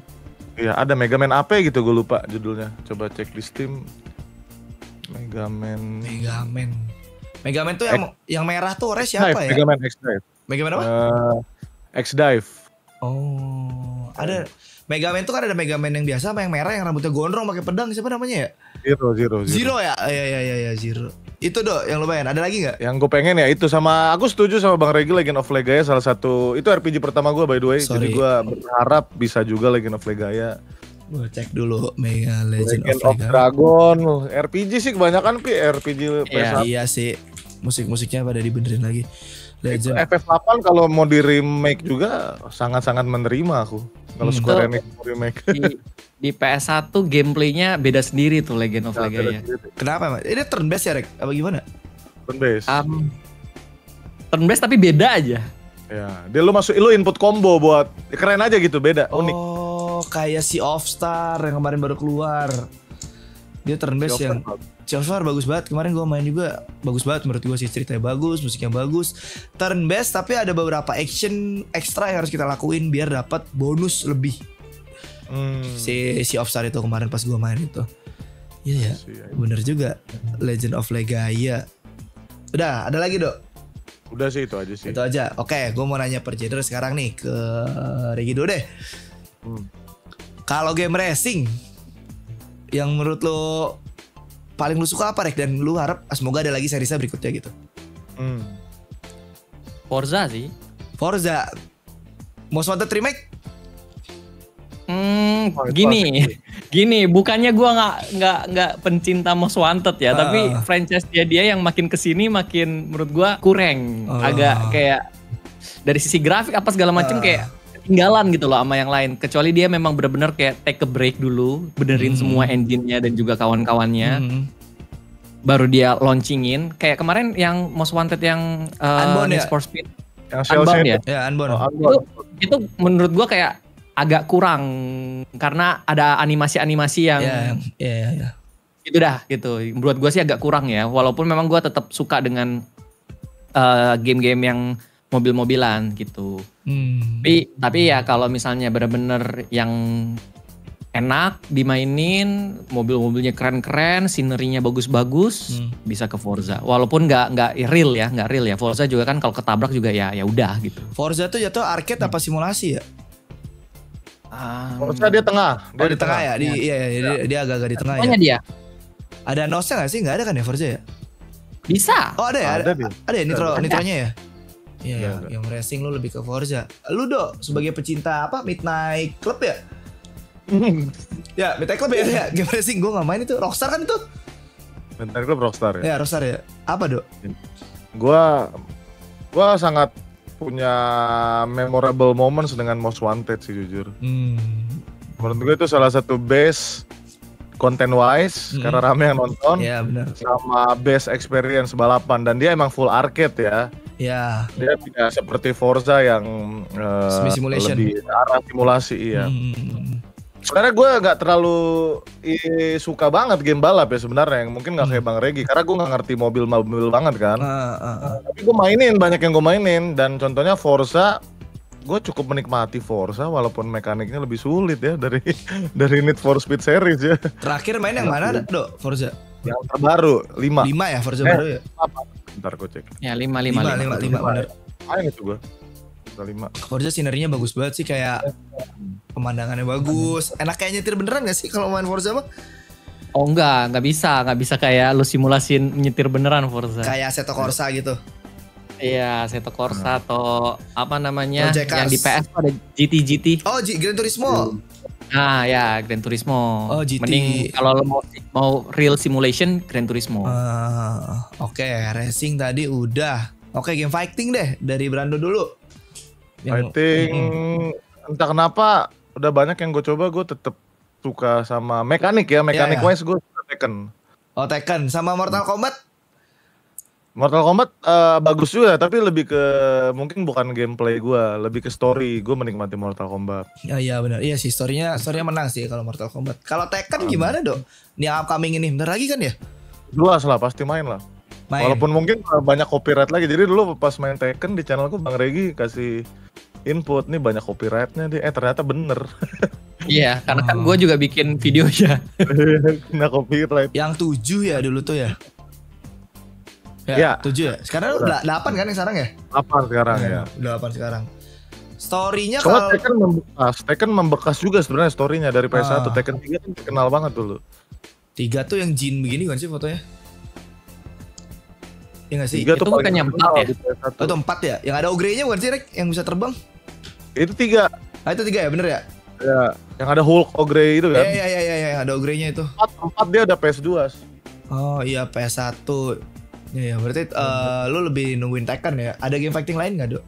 Iya, ada Mega Man apa gitu, gue lupa judulnya. Coba cek di Steam. Mega Man tuh yang merah tuh oranye siapa ya? Mega Man X-Dive. Mega Man apa? X-Dive. Oh, ada Mega Man tuh kan ada Mega Man yang biasa sama yang merah yang rambutnya gondrong pakai pedang, siapa namanya ya? Zero ya? Iya, Zero. Itu dong yang lumayan. Ada lagi nggak? Yang gue pengen ya itu, sama aku setuju sama Bang Regi, Legend of Legaia salah satu. Itu RPG pertama gue by the way. Sorry. Jadi gue berharap bisa juga Legend of Legaia. Gue cek dulu Mega Legend of Dragon. RPG sih kebanyakan RPG PS1. Iya sih. Musik-musiknya pada dibenerin lagi. Legend FF8 kalau mau di remake juga sangat-sangat menerima aku. Kalau Square Enix remake. Di PS1 gameplaynya beda sendiri tuh Legend of Legaia. Kenapa? Ini turn based ya Rek? Apa gimana? Turn based. Turn based tapi beda aja. Ya, dia lu input combo buat keren aja gitu, beda, unik. Oh, kayak si Offstar yang kemarin baru keluar. Dia turn based yang Offstar bagus banget, kemarin gue main juga bagus banget menurut gue sih, ceritanya bagus, musiknya bagus, turn based tapi ada beberapa action ekstra yang harus kita lakuin biar dapat bonus lebih. Si Offstar itu kemarin pas gue main itu. Iya ya, bener juga. Legend of Legaia. Udah, ada lagi Dok? Udah sih, itu aja sih. Itu aja. Oke, gue mau nanya per genre sekarang nih ke Regi dulu deh. Kalau game racing yang menurut lo paling lu suka apa Rek? Dan lu harap semoga ada lagi serisnya berikutnya gitu. Forza sih. Forza Most Wanted remake? Gini, bukannya gue nggak pencinta Most Wanted ya, tapi franchise dia yang makin kesini makin menurut gue kurang, agak kayak dari sisi grafik apa segala macam kayak ketinggalan gitu loh sama yang lain. Kecuali dia memang benar-benar kayak take a break dulu, benerin semua engine-nya dan juga kawan-kawannya, baru dia launchingin. Kayak kemarin yang Most Wanted yang Need for Speed, yang Unbound ya, itu menurut gue kayak agak kurang karena ada animasi-animasi yang gitu dah gitu. Menurut gue sih agak kurang ya, walaupun memang gue tetap suka dengan game-game yang mobil-mobilan gitu. Tapi ya kalau misalnya bener-bener yang enak dimainin, mobil-mobilnya keren-keren, sinerinya bagus-bagus, bisa ke Forza. Walaupun nggak real ya. Forza juga kan kalau ketabrak juga ya udah gitu. Forza tuh jatuh arcade apa simulasi ya? Forza dia tengah. Dia di tengah ya? Dia agak-agak di tengah ya? Dia. Ada nosnya gak sih? Gak ada kan ya Forza ya? Bisa. Oh ada ya? Ada ya nitronya ya? Iya ya, yang racing lu lebih ke Forza. Lu Dok sebagai pecinta apa? Midnight Club ya? Ya Midnight Club ya? Game racing gue gak main itu. Rockstar kan itu? Midnight Club Rockstar ya? Ya Rockstar ya? Apa Dok? Gue sangat punya memorable moments dengan Most Wanted sih jujur. Menurut gue itu salah satu base content wise karena rame yang nonton. Ya, benar. Sama base experience balapan, dan dia emang full arcade ya. Ya. Dia tidak seperti Forza yang lebih arah simulasi ya. Sebenarnya gue nggak terlalu suka banget game balap ya sebenarnya, yang mungkin nggak kayak Bang Regi karena gue nggak ngerti mobil banget kan. Tapi gue mainin, banyak yang gue mainin, dan contohnya Forza, gue cukup menikmati Forza walaupun mekaniknya lebih sulit ya dari Need for Speed series ya. Terakhir main yang mana Dok Forza? Yang terbaru 5 ya Forza baru ya. Bentar gue cek. Ya 5 bener. Main itu gue. Forza sinerinya bagus banget sih, kayak pemandangannya bagus. Enak kayak nyetir beneran gak sih kalau main Forza mah? Oh enggak bisa kayak lu simulasin nyetir beneran Forza. Kayak Assetto Corsa gitu. Iya, Assetto Corsa atau apa namanya yang di PS ada GT. Oh, Gran Turismo. Nah ya Gran Turismo. Oh, GT. Mending kalau lo mau real simulation Gran Turismo. Oke, racing tadi udah. Oke, game fighting deh dari Brando dulu. Fighting entah kenapa udah banyak yang gue coba, gue tetap suka sama mekanik wise gue suka Tekken. Oh Tekken sama Mortal Kombat? Mortal Kombat bagus juga tapi lebih ke mungkin bukan gameplay gue, lebih ke story. Gue menikmati Mortal Kombat. Iya benar, iya sih storynya menang sih kalau Mortal Kombat. Kalau Tekken gimana Dok? Ini upcoming ini bentar lagi kan ya? Jelas lah, pasti main lah. Walaupun mungkin banyak copyright lagi. Jadi dulu pas main Tekken di channelku Bang Regi kasih input nih banyak copyrightnya dia. Ternyata bener. Iya karena kan gue juga bikin videonya. Kena copyright. Yang 7 ya dulu tuh ya. Ya 7 ya. Sekarang udah 8 kan yang sekarang ya. 8 sekarang ya. Udah 8 sekarang. Storynya kalau Tekken membekas juga sebenarnya storynya dari PS1. Tekken 3 kan terkenal banget dulu. 3 tuh yang Jin begini kan sih fotonya. Iya nggak sih? Itu bukannya 4 ya? Oh, itu 4 ya? Yang ada ogre-nya bukan sih, Rek? Yang bisa terbang? Itu 3. Ah itu 3 ya, bener ya? Ya, yang ada Hulk ogre itu kan? Iya, iya, iya, ya, ada ogre-nya itu. 4 dia ada PS2. Oh iya, PS1. Iya, berarti lu lebih nungguin Tekken ya? Ada game fighting lain nggak, Dok?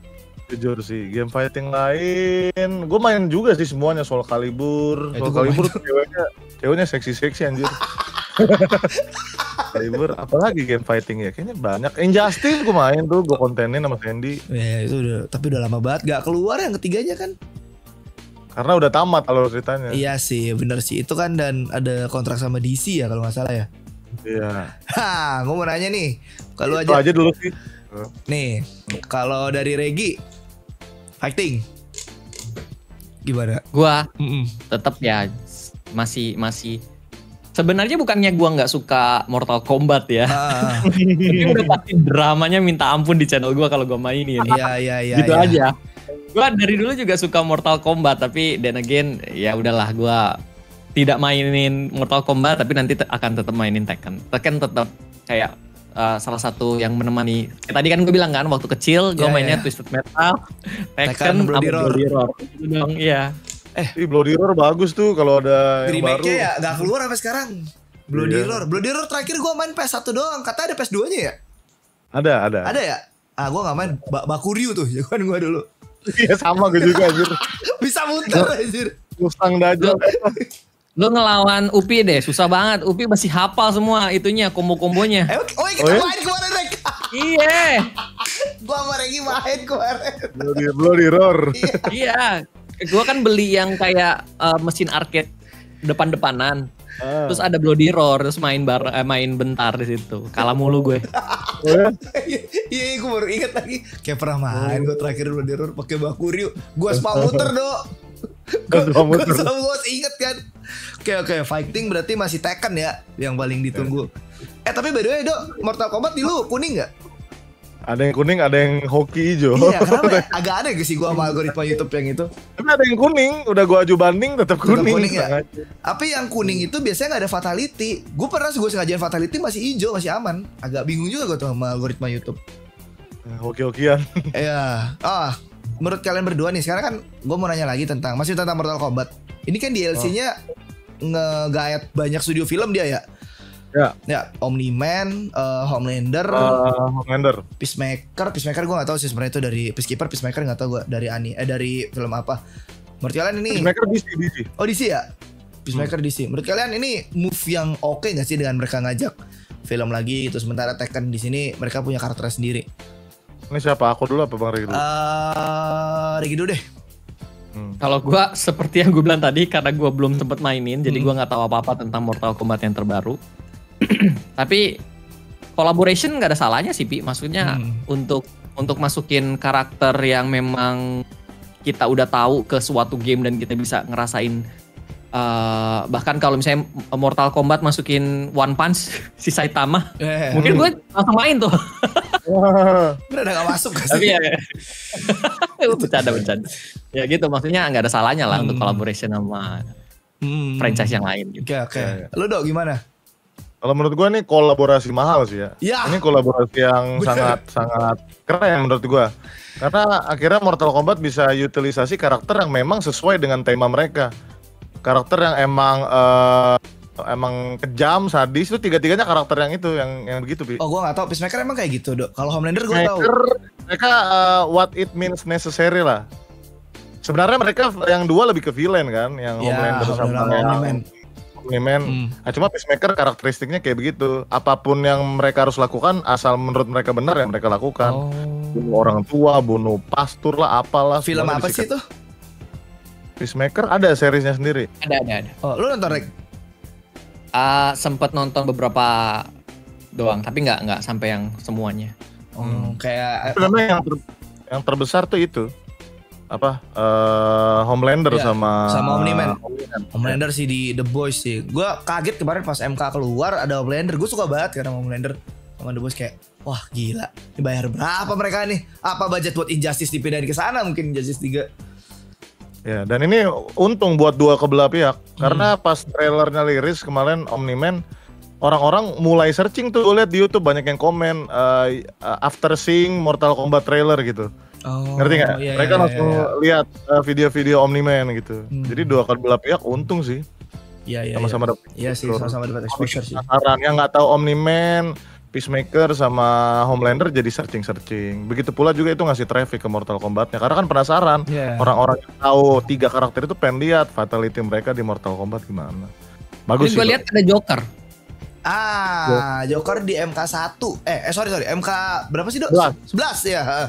Jujur sih, game fighting lain gue main juga sih semuanya. Soul Calibur, Soul Calibur ceweknya seksi-seksi anjir. Calibur, apalagi game fighting ya? Kayaknya banyak. Injustice gue main tuh, gue kontenin sama Sandy. Ya itu udah, tapi udah lama banget gak keluar yang ketiganya kan? Karena udah tamat alur ceritanya. Iya sih, bener sih itu kan, dan ada kontrak sama DC ya kalau nggak salah ya. Iya. Hah, gue mau nanya nih, kalau aja dulu sih. Nih, kalau dari Regi fighting gimana? Gua tetap ya masih sebenarnya bukannya gua nggak suka Mortal Kombat ya. Ini udah pasti dramanya minta ampun di channel gua kalau gua mainin. Iya. Gitu ya. Aja. Gua dari dulu juga suka Mortal Kombat, tapi then again ya udahlah gua tidak mainin Mortal Kombat, tapi nanti akan tetap mainin Tekken. Tekken tetap kayak salah satu yang menemani. Tadi kan gue bilang kan waktu kecil gue mainnya Twisted Metal, Tekken, Bloody Roar. Iya. Bloody Roar bagus tuh kalau ada yang baru. Remake-nya ya nggak keluar sampai sekarang. Bloody Roar terakhir gue main PS1 doang. Katanya ada PS2-nya ya? Ada ya? Ah gue nggak main. Bakuryu tuh jagoan gue dulu. Iya sama gue juga anjir. Bisa muter anjir. Mustang Dajjal. Lu ngelawan Upi deh, susah banget. Upi masih hafal semua itunya, kombo-kombonya. Oh iya, kita main kemarin, Rek. Iya. Gua sama Regi main kemarin. Bloody Roar. Iya. Gua kan beli yang kayak mesin arcade depan-depanan. Terus ada Bloody Roar, terus main bentar di situ. Kalah mulu gue. Iya, gue baru ingat lagi. Kayak pernah main gue terakhir Bloody Roar pakai Bakuryu. Gua sepak muter, Dok. Gue inget kan. Oke, fighting berarti masih Tekken ya yang paling ditunggu. Tapi by the way, Dok, Mortal Kombat di lu kuning gak? Ada yang kuning, ada yang hoki hijau. Iya, kenapa? Agak aneh sih gue sama algoritma YouTube yang itu. Tapi ada yang kuning, udah gue aju banding tetap kuning ya. Tapi yang kuning itu biasanya gak ada fatality. Gue pernah gue sengajain fatality masih hijau, masih aman. Agak bingung juga gue tuh sama algoritma YouTube. Hoki-hokian. Iya. Menurut kalian berdua nih, sekarang kan gue mau nanya lagi masih tentang Mortal Kombat. Ini kan DLC-nya nge-guide banyak studio film dia ya? Ya, Omni-Man, Homelander, Peacemaker gue gak tahu sih sebenarnya itu dari Peacemaker gak tahu gue dari film apa. Menurut kalian ini Peacemaker DC. Oh DC ya? Peacemaker DC. Menurut kalian ini move yang oke gak sih dengan mereka ngajak film lagi gitu, sementara Tekken di sini mereka punya karakter sendiri. Ini siapa? Aku dulu apa Bang Regi dulu? Regi dulu deh. Kalau gue seperti yang gue bilang tadi, karena gue belum sempat mainin, jadi gue nggak tahu apa-apa tentang Mortal Kombat yang terbaru. Tapi collaboration nggak ada salahnya sih, Pi. Maksudnya untuk masukin karakter yang memang kita udah tahu ke suatu game dan kita bisa ngerasain. Bahkan kalau misalnya Mortal Kombat masukin One Punch si Saitama, mungkin gue langsung main tuh. Udah gak masuk kan? Tapi ya. Bercanda. Ya gitu, maksudnya gak ada salahnya lah untuk collaboration sama franchise yang lain gitu. Oke. Lu Dok gimana? Kalau menurut gue ini kolaborasi mahal sih ya. Ini kolaborasi yang sangat-sangat keren menurut gue. Karena akhirnya Mortal Kombat bisa utilisasi karakter yang memang sesuai dengan tema mereka. Karakter yang emang kejam, sadis, itu tiga-tiganya karakter yang itu yang begitu, Pi. Oh, gue nggak tahu Peacemaker emang kayak gitu, Dok. Kalau Homelander gue tahu. Mereka what it means necessary lah. Sebenarnya mereka yang dua lebih ke villain kan, yang Homelander sama Omni-Man. Cuma Peacemaker karakteristiknya kayak begitu. Apapun yang mereka harus lakukan, asal menurut mereka benar yang mereka lakukan. Bunuh orang tua, bunuh pastor lah, apalah. Film apa sih itu? Peacemaker ada seriesnya sendiri. Ada. Oh, lu nonton, Rek? Sempet nonton beberapa doang, tapi nggak sampai yang semuanya. Kayak sebenarnya yang terbesar tuh itu apa? Homelander sama Omni-Man. Homelander sih di The Boys sih. Gua kaget kemarin pas MK keluar ada Homelander. Gue suka banget karena Homelander sama The Boys kayak wah gila. Dibayar berapa mereka nih? Apa budget buat Injustice dipindahin ke sana mungkin Injustice 3? Ya, dan ini untung buat dua kebelah pihak. Karena pas trailernya liris kemarin Omni-Man orang-orang mulai searching tuh, lihat di YouTube banyak yang komen after seeing Mortal Kombat trailer gitu. Oh, ngerti nggak? Iya, mereka langsung lihat video-video Omniman gitu. Jadi dua kali belah pihak untung sih. Iya. Sama-sama dapat. Iya sih, sama-sama dapat exposure sih. Orang yang nggak tahu Omniman, Peacemaker sama Homelander jadi searching-searching. Begitu pula juga itu ngasih traffic ke Mortal Kombatnya. Karena kan penasaran, orang-orang yang tahu tiga karakter itu pengen lihat fatality mereka di Mortal Kombat gimana. Bagus sih. Gue lihat ada Joker. Ah, Joker di MK1. Sorry. MK berapa sih, Dok? 11 ya.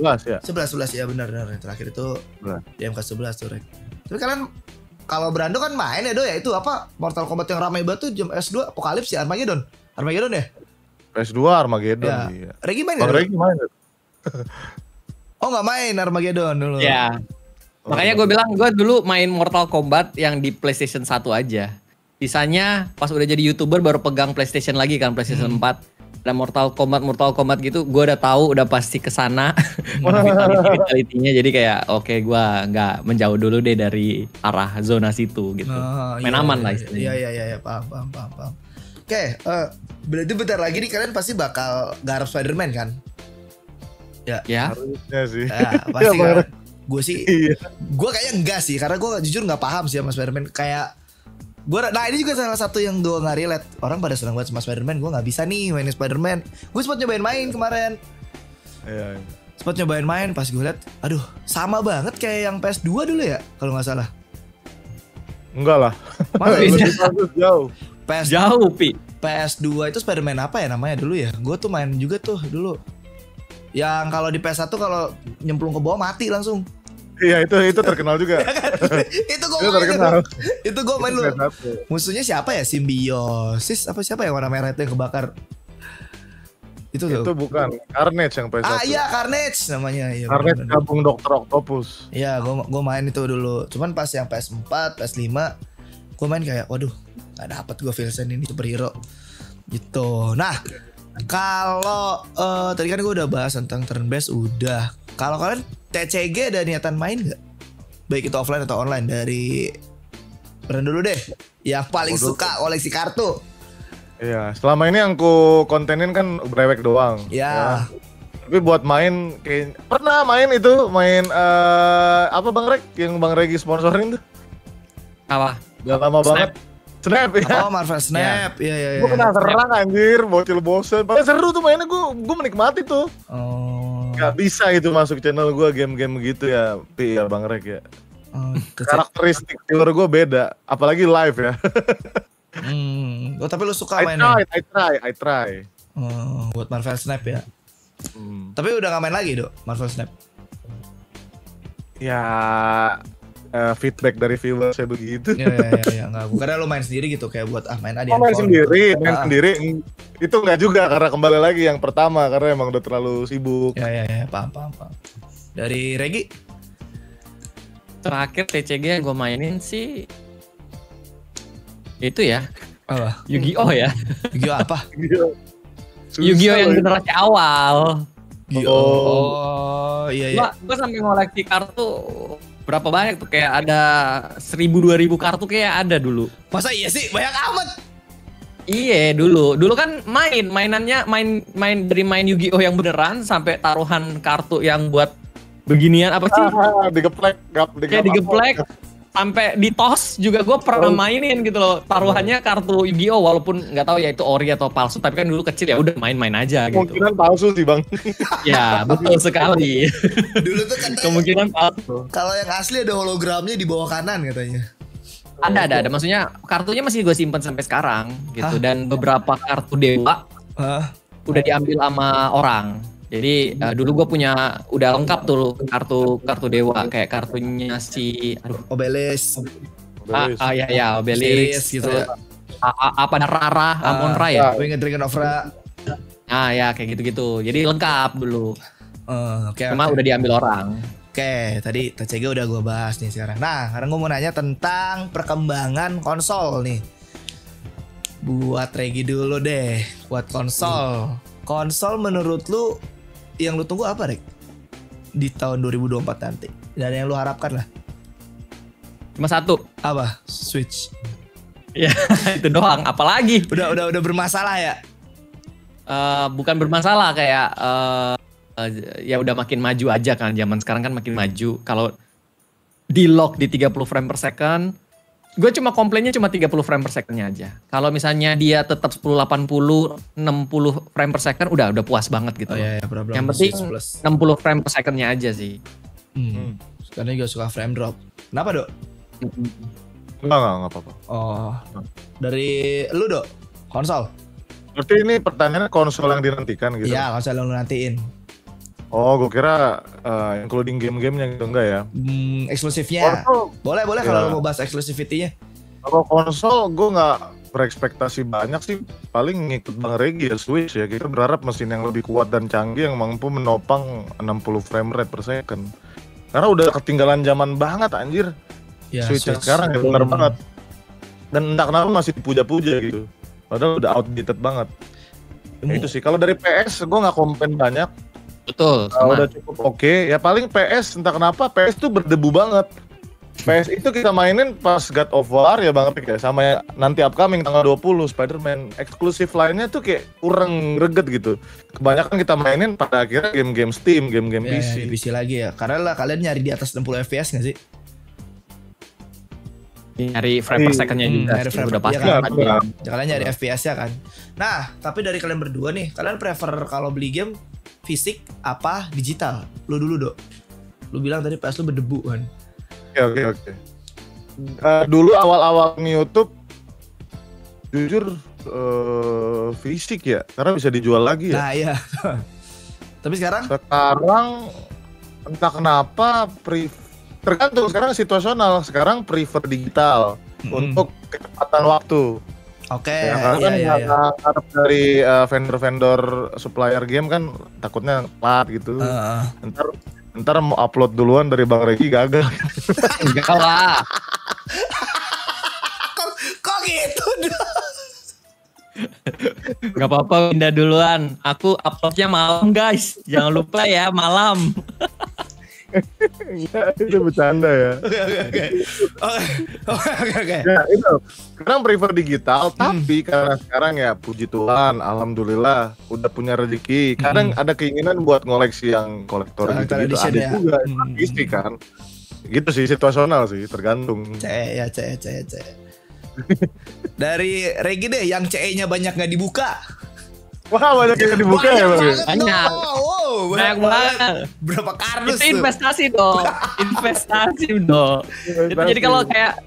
11 ya benar yang terakhir itu 11. Di MK11 tuh, Rek. Tapi kalian kalau Brando kan main ya, Do, ya itu apa? Mortal Kombat yang ramai banget tuh jam S2 Apocalypse ya, Armageddon ya? PS2 Armageddon iya. Regi main enggak? Regi main. Oh, enggak main Armageddon dulu. Iya. Makanya gue bilang gue dulu main Mortal Kombat yang di PlayStation 1 aja. Sisanya pas udah jadi YouTuber baru pegang PlayStation lagi kan, PlayStation 4. Dan Mortal Kombat gitu gue udah tahu, udah pasti kesana vitality-nya, jadi kayak oke, gue nggak menjauh dulu deh dari arah zona situ gitu. Main aman lah istilahnya. Iya, paham. Oke, berarti bentar lagi nih kalian pasti bakal garap Spider-Man kan? Ya. Harusnya sih. Ya, pasti kan. Gue sih, gue kayaknya enggak sih, karena gue jujur nggak paham sih sama Spider-Man. Kayak gue, nah ini juga salah satu yang gue nggak relate. Orang pada senang banget sama Spider-Man, gue nggak bisa nih mainin Spider-Man. Gue sempat nyobain main kemarin. Iya. Sempat nyobain main, pas gue liat, aduh, sama banget kayak yang PS2 dulu ya, kalau nggak salah. Enggak lah. Jauh. Jauh, Pi. PS2 itu Spider-Man apa ya namanya dulu ya? Gue tuh main juga tuh dulu. Yang kalau di PS1 kalau nyemplung ke bawah mati langsung. Iya, itu terkenal juga. Itu gue main lu. Musuhnya siapa ya? Simbiosis apa siapa yang warna merah itu yang kebakar? Itu bukan Carnage yang PS1. Ah iya, Carnage namanya. Ya, Carnage bener. Gabung Dr. Octopus. Iya, gue main itu dulu. Cuman pas yang PS4, PS5 gue main kayak waduh, gak dapet gue Wilson ini superhero gitu. Nah, kalau tadi kan gue udah bahas tentang turn based udah. Kalau kalian TCG ada niatan main gak? Baik itu offline atau online. Dari Brand dulu deh, yang paling suka koleksi kartu. Iya, selama ini yang ku kontenin kan brewek doang. Iya. Tapi buat main kayak pernah main itu, main apa Bang Rek? Yang Bang Regi sponsorin tuh. Apa? Udah lama banget. Snap ya. Oh, Marvel Snap. Iya. Gue kena serang anjir, bocil bosen. Padahal seru tuh mainnya, gue menikmati tuh. Oh. Gak bisa gitu masuk channel gue game-game gitu ya, Pi ya Bang Rek ya. Oh, karakteristik viewer gue beda, apalagi live ya. Oh, tapi lu suka mainnya. I try. Oh, buat Marvel Snap ya. Tapi udah gak main lagi, Dok, Marvel Snap. Ya, feedback dari viewer saya begitu. Iya, enggak. Karena lo main sendiri gitu kayak buat main aja. Main sendiri. Itu enggak juga, karena kembali lagi yang pertama karena emang udah terlalu sibuk. Iya, paham. Dari Regi? Terakhir TCG yang gue mainin sih itu ya. Apa? Yu-Gi-Oh ya. Yu-Gi-Oh apa? Yu-Gi-Oh yang generasi awal. Oh, iya. Gue sampai ngoleksi kartu berapa banyak tuh, kayak ada 1000-2000 kartu kayak ada dulu. Masa iya sih? Banyak amat. Iya, dulu kan mainannya dari main Yu-Gi-Oh yang beneran sampai taruhan kartu yang buat beginian apa sih? Digeplek. Sampai di tos juga gue pernah mainin gitu loh, taruhannya kartu Yu-Gi-Oh, walaupun nggak tahu ya itu ori atau palsu, tapi kan dulu kecil ya udah main-main aja gitu. Kemungkinan palsu sih Bang. Ya betul sekali. Dulu tuh katanya kemungkinan palsu. Kalau yang asli ada hologramnya di bawah kanan katanya. Ada. Maksudnya kartunya masih gue simpen sampai sekarang gitu. Dan beberapa kartu dewa udah diambil sama orang. Jadi dulu gue punya udah lengkap tuh kartu dewa kayak kartunya si Obelisk gitu. Amonra ya. Dragon of Ra. Ah ya kayak gitu-gitu. Jadi lengkap dulu. Cuma udah diambil orang. Oke, tadi TCG udah gue bahas nih sekarang. Nah, sekarang gue mau nanya tentang perkembangan konsol nih. Buat Regi dulu deh, buat konsol. Konsol menurut lu yang lu tunggu apa, Rek? Di tahun 2024 nanti. Dan yang lu harapkan lah. Cuma satu. Apa? Switch. Ya itu doang, apalagi udah bermasalah ya. Bukan bermasalah, kayak ya udah makin maju aja kan, zaman sekarang kan makin maju. Kalau di lock di 30 frame per second, gue cuma komplainnya cuma 30 frame per secondnya aja. Kalau misalnya dia tetap 1080, 60 frame per second udah puas banget gitu. Oh, iya, yang penting 60 frame per secondnya aja sih. Karena gue suka frame drop. Kenapa Dok? Enggak apa-apa. Oh, dari lu Dok, konsol? Berarti ini pertanyaannya konsol yang dinantikan gitu? Iya, konsol yang lu nantiin. Oh, gue kira including game-gamenya gitu, enggak ya? Eksklusifnya. Konsol, boleh ya. Kalau lu mau bahas eksklusivitinya. Kalau konsol gue nggak berekspektasi banyak sih, paling ngikut Bang Regi ya, Switch ya. Kita berharap mesin yang lebih kuat dan canggih yang mampu menopang 60 frame rate per second. Karena udah ketinggalan zaman banget anjir. Ya, Switch sekarang ya bener banget. Dan entah kenapa masih dipuja-puja gitu. Padahal udah outdated banget. Ya itu sih. Kalau dari PS gue nggak komplain banyak. Betul. Udah cukup oke. Ya paling PS entah kenapa PS tuh berdebu banget. PS itu kita mainin pas God of War ya Bang Apik ya. Sama ya, nanti upcoming tanggal 20 Spider-Man. Eksklusif lainnya tuh kayak kurang greget gitu. Kebanyakan kita mainin pada akhirnya game-game Steam, game-game ya, PC. Ya, PC lagi ya. Karena lah kalian nyari di atas 60 FPS gak sih? Nyari frame per secondnya juga. Nyari frame udah pasti. Ya, kan? Kalian nyari FPS-nya kan. Nah, tapi dari kalian berdua nih, kalian prefer kalau beli game fisik apa digital? Lu dulu Dok. Lu bilang tadi PS lu berdebu kan. Oke. Dulu awal-awal YouTube jujur fisik ya, karena bisa dijual lagi ya. Nah iya. Tapi sekarang entah kenapa tergantung sekarang situasional. Sekarang prefer digital untuk kecepatan waktu. Oke. Okay, ya, karena kan dari vendor-vendor supplier game kan takutnya telat gitu. Ntar mau upload duluan dari Bang Regi gagal. Enggak lah. Kok gitu dong? Gak apa-apa pindah duluan. Aku uploadnya malam guys. Jangan lupa ya malam. Ya, itu bercanda ya. Oke. Ya itu. Sekarang prefer digital, tapi karena sekarang ya puji Tuhan, alhamdulillah udah punya rezeki. Kadang ada keinginan buat ngoleksi yang kolektor gitu ada ya. Juga isi kan. Gitu sih, situasional sih, tergantung. CE. Dari Regi deh yang CE-nya banyak nggak dibuka. Wah banyak yang dibuka ya Bang. Banyak. Wow, banyak. Berapa kardus? Itu investasi dong. Investasi dong. Jadi kalau kayak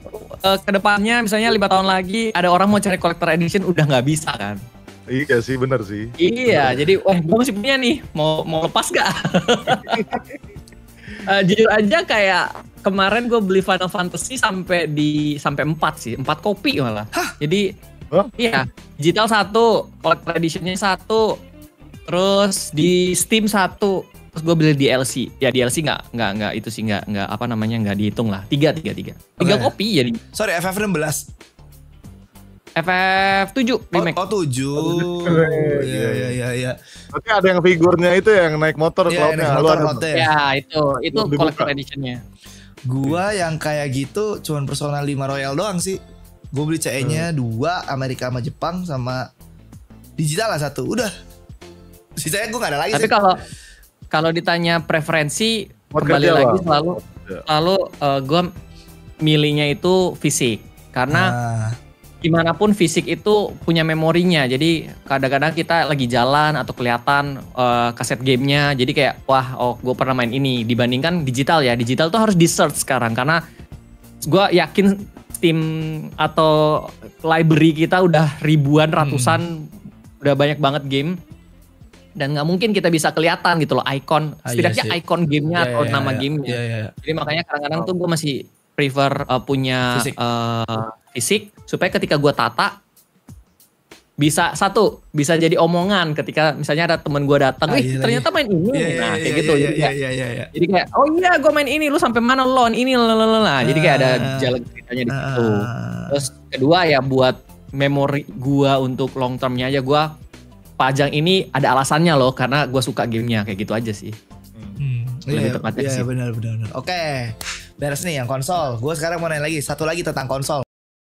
kedepannya misalnya 5 tahun lagi ada orang mau cari collector edition udah nggak bisa kan? Iya sih benar sih. Iya jadi wah gue masih punya nih mau lepas gak? Jujur aja kayak kemarin gue beli Final Fantasy sampai 4 sih 4 kopi malah. Hah? Jadi iya, digital 1, collector editionnya 1, terus di Steam 1, terus gue beli DLC. Ya DLC nggak itu sih nggak apa namanya nggak dihitung lah. 3 kopi jadi. Sorry FF16. FF7 remake. Oh 7. Iya. Tapi ada yang figurnya itu yang naik motor kalau nggak. Ya itu collector editionnya. Gua yang kayak gitu cuman Persona 5 Royal doang sih. Gue beli CE-nya 2, Amerika sama Jepang sama digital lah 1, udah. Sisanya gue gak ada lagi. Tapi kalau ditanya preferensi kembali lagi selalu gue milihnya itu fisik. Karena gimana pun fisik itu punya memorinya. Jadi kadang-kadang kita lagi jalan atau kelihatan kaset gamenya. Jadi kayak wah gue pernah main ini. Dibandingkan digital ya, digital tuh harus di search sekarang. Karena gue yakin Steam atau library kita udah ribuan, ratusan, udah banyak banget game dan nggak mungkin kita bisa kelihatan gitu loh ikon, setidaknya ikon gamenya atau nama gamenya. Jadi makanya kadang-kadang tuh gue masih prefer punya fisik supaya ketika gue tata bisa bisa jadi omongan ketika misalnya ada temen gue datang, ternyata main ini, kayak gitu. Jadi kayak oh iya gue main ini, lu sampai mana lo ini lah. Jadi kayak ada jalan ceritanya di situ. Terus kedua ya buat memori gue untuk long termnya aja gue pajang ini ada alasannya loh karena gue suka gamenya kayak gitu aja sih. Lebih tepatnya sih. Benar. Oke, beres nih yang konsol. Gue sekarang mau nanya lagi satu lagi tentang konsol.